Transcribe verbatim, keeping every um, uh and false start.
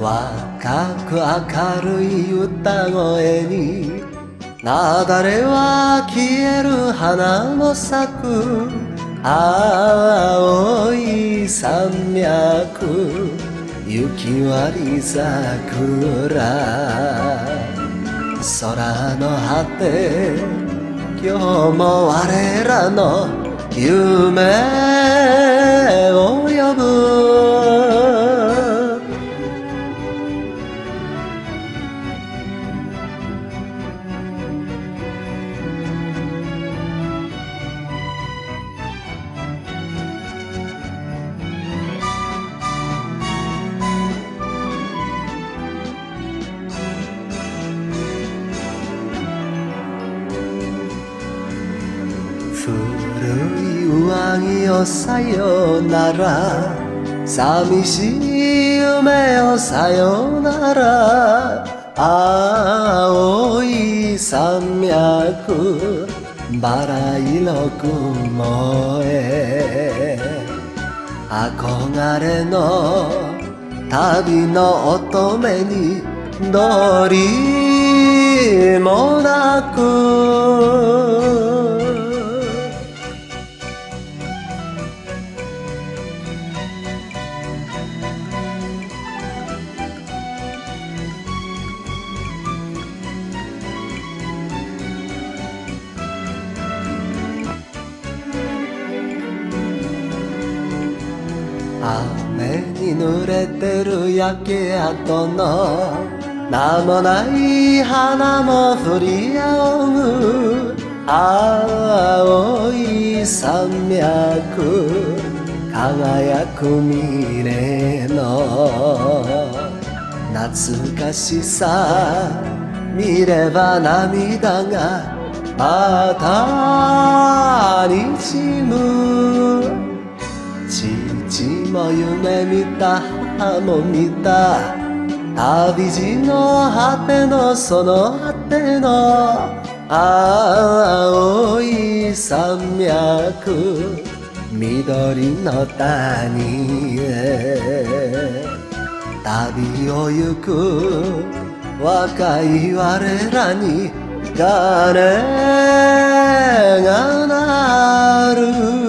若く明るい歌声になだれは消える花も咲く青い山脈雪割り桜空の果て今日も我らの夢を呼ぶ古い上着をさよなら寂しい夢をさよなら青い山脈バラ色雲へ憧れの旅の乙女にどりもなく雨に濡れてる焼け跡の名もない花も降り仰ぐ青い山脈輝く未来の懐かしさ見れば涙がまたにじむ父も夢見た母も見た旅路の果てのその果ての青い山脈緑の谷へ旅を行く若い我らに鐘が鳴る